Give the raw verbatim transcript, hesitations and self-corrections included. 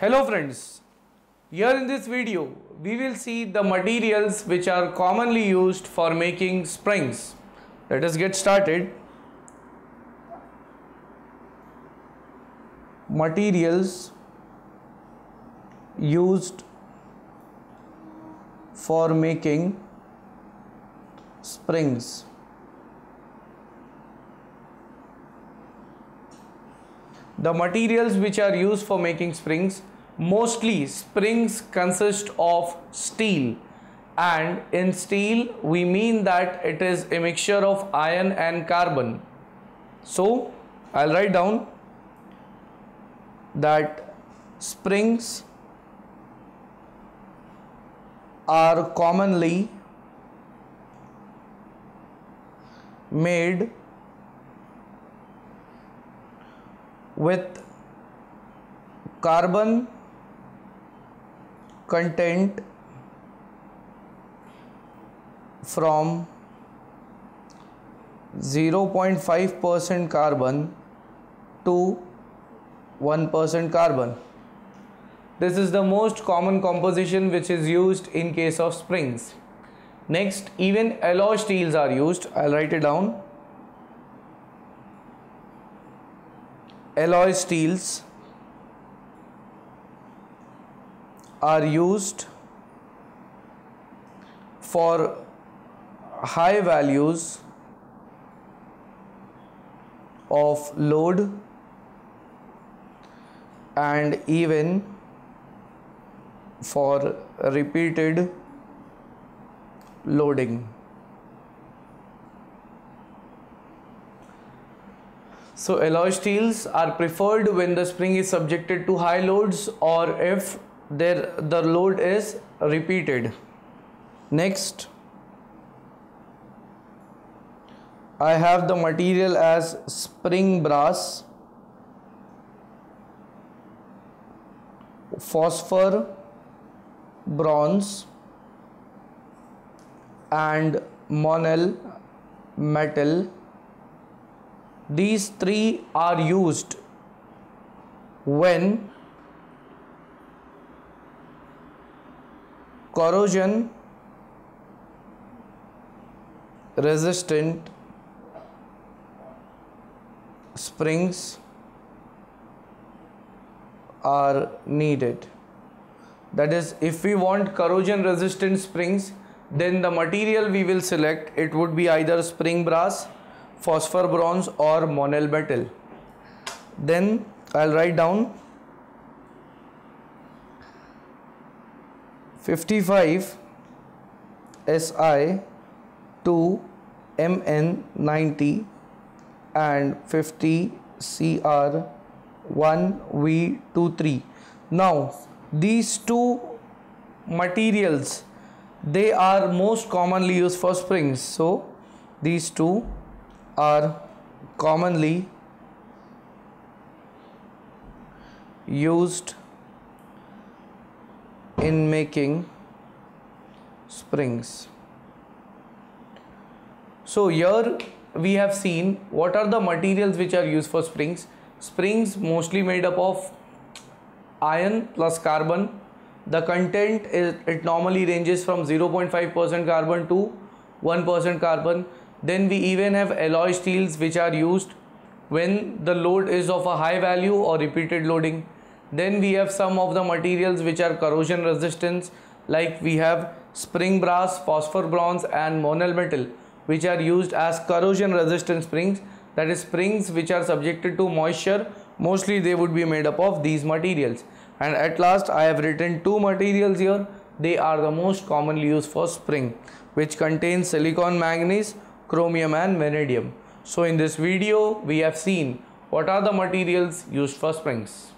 Hello friends, here in this video we will see the materials which are commonly used for making springs. Let us get started. Materials used for making springs. The materials which are used for making springs, mostly springs consist of steel, and in steel we mean that it is a mixture of iron and carbon. So I'll write down that springs are commonly made with carbon content from zero point five percent carbon to one percent carbon. This is the most common composition which is used in case of springs. Next, even alloy steels are used. I'll write it down. Alloy steels are used for high values of load and even for repeated loading. So alloy steels are preferred when the spring is subjected to high loads or if there the load is repeated. Next, I have the material as spring brass, phosphor bronze, and Monel metal. These three are used when corrosion resistant springs are needed. That is, if we want corrosion resistant springs, then the material we will select, it would be either spring brass, phosphor bronze, or Monel metal. Then I'll write down fifty-five S I two M N ninety and fifty C R one V two three. Now these two materials, they are most commonly used for springs, so these two are commonly used in making springs. So here we have seen what are the materials which are used for springs. Springs mostly made up of iron plus carbon. The content is, it normally ranges from zero point five percent carbon to one percent carbon. Then we even have alloy steels which are used when the load is of a high value or repeated loading. Then we have some of the materials which are corrosion resistance, like we have spring brass, phosphor bronze, and Monel metal, which are used as corrosion resistant springs. That is, springs which are subjected to moisture, mostly they would be made up of these materials. And at last I have written two materials here. They are the most commonly used for spring, which contains silicon, manganese, chromium, and vanadium. So in this video we have seen what are the materials used for springs.